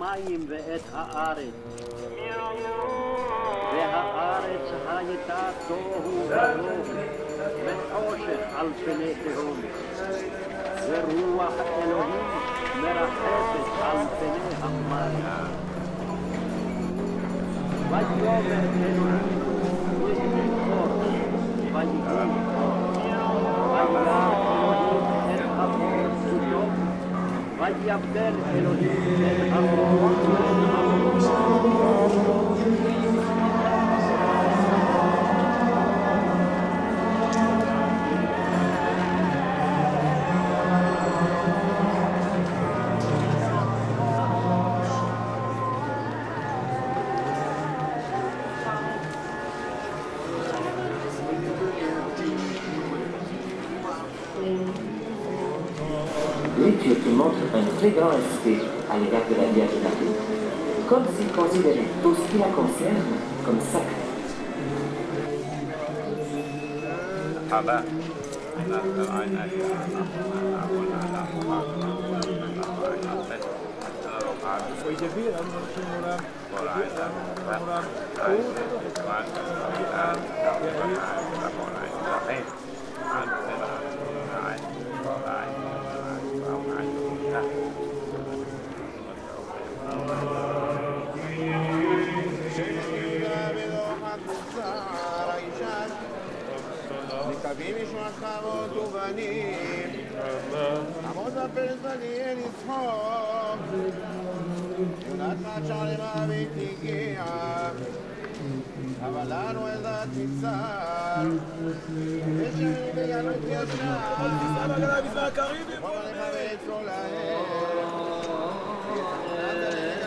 השמיים ואת הארץ. והארץ הייתה תוהו ובוהו, וחושך על פני תהום. ורוח אלוהים מרחפת על פני המים. ויאמר אלוהים ויהי אור, ויהי אור. ויבדל אלוהים את האור מהחושך. Dieu te montre un très grand respect à l'égard de la Vierge Marie, comme s'il considérait tout ce qui la concerne comme sacré. מקווים ישמעך רעות ובנים, עמוד הפרס ונהיה לצחוק. יודעת מה שערים אבי תגיע, אבל לנו אין דעת תצער. ושאני בגלוי תישע, כל לך ואת כל העת.